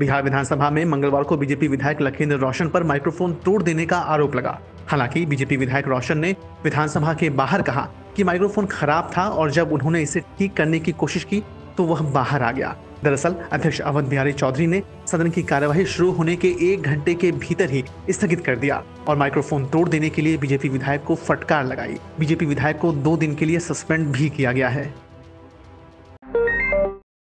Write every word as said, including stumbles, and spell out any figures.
बिहार विधानसभा में मंगलवार को बीजेपी विधायक लखेंद्र रौशन पर माइक्रोफोन तोड़ देने का आरोप लगा। हालांकि बीजेपी विधायक रौशन ने विधानसभा के बाहर कहा कि माइक्रोफोन खराब था और जब उन्होंने इसे ठीक करने की कोशिश की तो वह बाहर आ गया। दरअसल अध्यक्ष अवध बिहारी चौधरी ने सदन की कार्यवाही शुरू होने के एक घंटे के भीतर ही स्थगित कर दिया और माइक्रोफोन तोड़ देने के लिए बीजेपी विधायक को फटकार लगाई। बीजेपी विधायक को दो दिन के लिए सस्पेंड भी किया गया है।